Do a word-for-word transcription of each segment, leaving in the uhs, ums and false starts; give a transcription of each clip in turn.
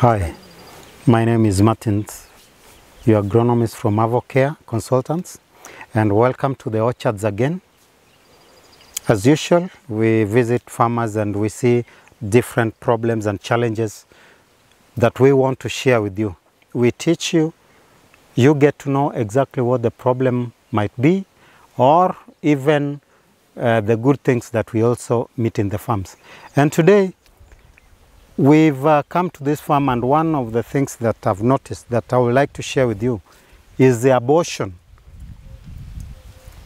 Hi, my name is Martins, your agronomist from Avocare Consultants, and welcome to the orchards again. As usual, we visit farmers and we see different problems and challenges that we want to share with you. We teach you, you get to know exactly what the problem might be, or even uh, the good things that we also meet in the farms. And today, We've uh, come to this farm, and one of the things that I've noticed that I would like to share with you is the abortion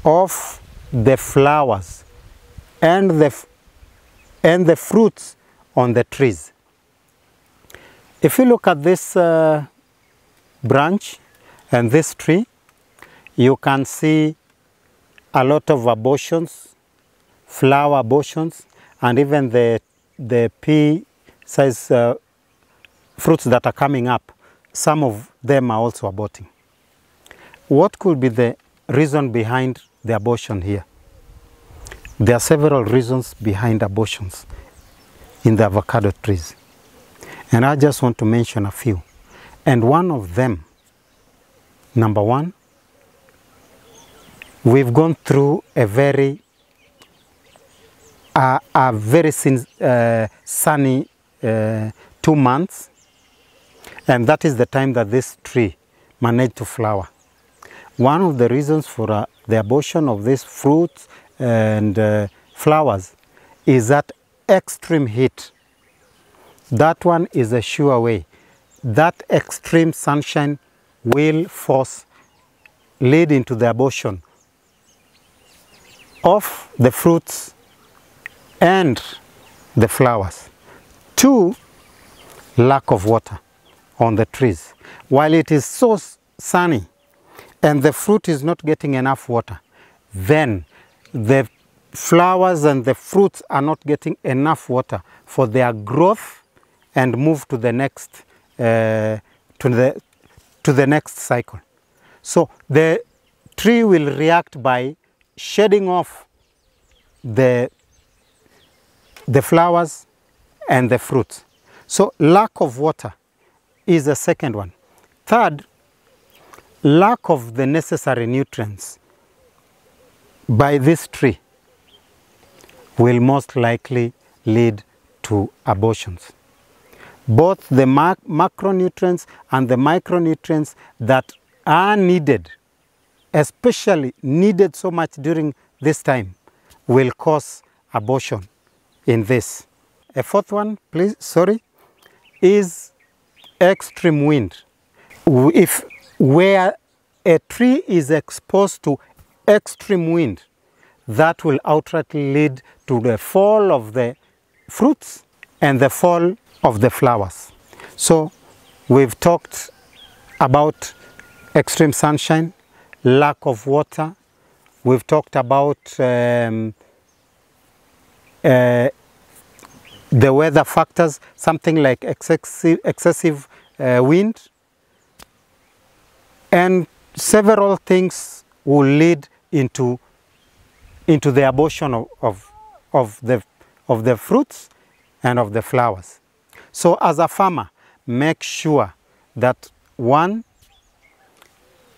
of the flowers and the, f and the fruits on the trees. If you look at this uh, branch and this tree, you can see a lot of abortions, flower abortions, and even the, the pea size uh, fruits that are coming up, some of them are also aborting. What could be the reason behind the abortion here? There are several reasons behind abortions in the avocado trees, and I just want to mention a few. And one of them, number one, we've gone through a very uh, a very sin uh, sunny Uh, two months, and that is the time that this tree managed to flower. One of the reasons for uh, the abortion of these fruits and uh, flowers is that extreme heat. That one is a sure way. That extreme sunshine will force lead into the abortion of the fruits and the flowers. Two, lack of water on the trees. While it is so sunny and the fruit is not getting enough water, then the flowers and the fruits are not getting enough water for their growth and move to the next uh, to the to the next cycle. So the tree will react by shedding off the the flowers and the fruits. So lack of water is the second one. Third, lack of the necessary nutrients by this tree will most likely lead to abortions. Both the mac macronutrients and the micronutrients that are needed, especially needed so much during this time, will cause abortion in this. A fourth one, please, sorry, is extreme wind. If where a tree is exposed to extreme wind, that will outrightly lead to the fall of the fruits and the fall of the flowers. So we've talked about extreme sunshine, lack of water. We've talked about um, uh, the weather factors, something like excessive, excessive uh, wind, and several things will lead into into the abortion of, of of the of the fruits and of the flowers. So as a farmer, make sure that one,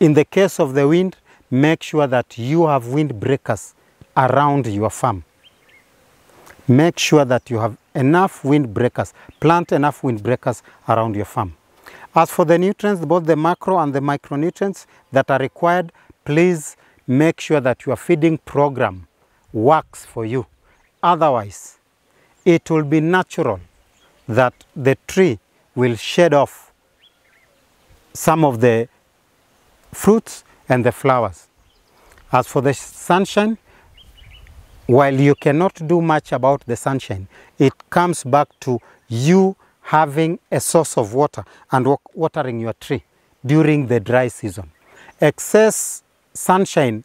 in the case of the wind, make sure that you have windbreakers around your farm. Make sure that you have enough windbreakers, plant enough windbreakers around your farm. As for the nutrients, both the macro and the micronutrients that are required, please make sure that your feeding program works for you. Otherwise, it will be natural that the tree will shed off some of the fruits and the flowers. As for the sunshine, while you cannot do much about the sunshine, it comes back to you having a source of water and watering your tree during the dry season. Excess sunshine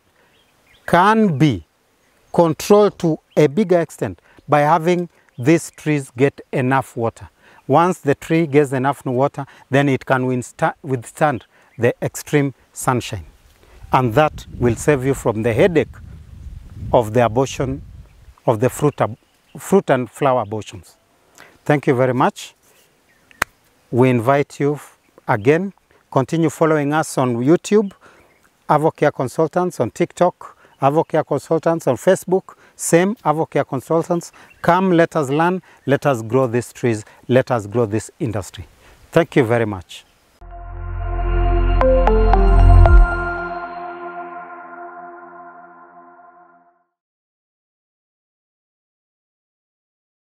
can be controlled to a bigger extent by having these trees get enough water. Once the tree gets enough water, then it can withstand the extreme sunshine. And that will save you from the headache of the abortion of the fruit, fruit and flower abortions. Thank you very much. we invite you again, continue following us on YouTube, Avocare Consultants on TikTok, Avocare Consultants on Facebook, same Avocare Consultants. Come, let us learn, let us grow these trees, let us grow this industry. Thank you very much.